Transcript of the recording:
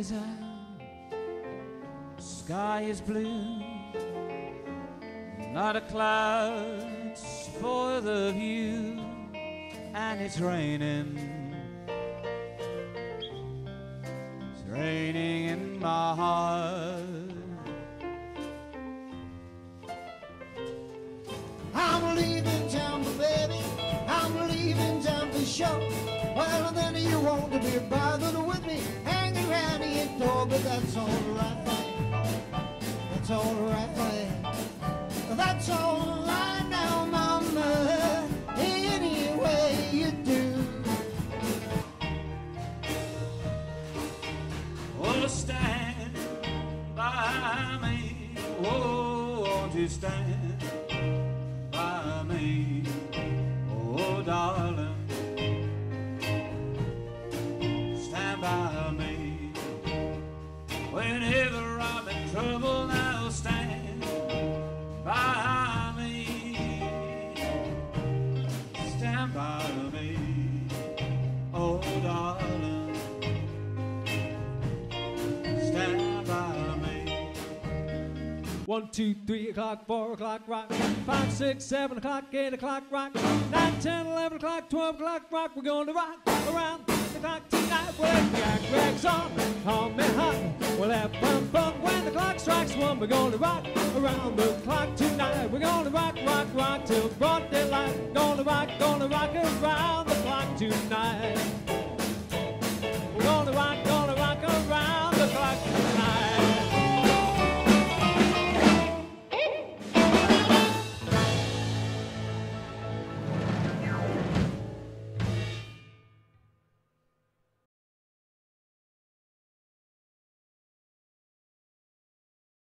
is up, sky is blue, not a cloud's for the view, and it's raining. It's raining in my heart. I'm leaving town, baby, I'm leaving town for sure. Well, then you won't be bothered with me, hanging around your door, but that's all right for you. That's all right for you. That's all right now, mama, any way you do. Oh, stand by me, oh, won't you stand by me, oh, darling. Stand by me. Whenever I'm in trouble, now stand by me. Stand by me, oh darling. Stand by me. 1, 2, 3 o'clock, 4 o'clock, rock. 5, 6, 7 o'clock, 8 o'clock, rock. 9, 10, 11 o'clock, 12 o'clock, rock. We're going to rock around the clock tonight. Well, the clock drags on, home and hot. We'll have fun when the clock strikes 1. We're going to rock around the clock tonight. We're going to rock till broad daylight. Going to rock around the clock tonight.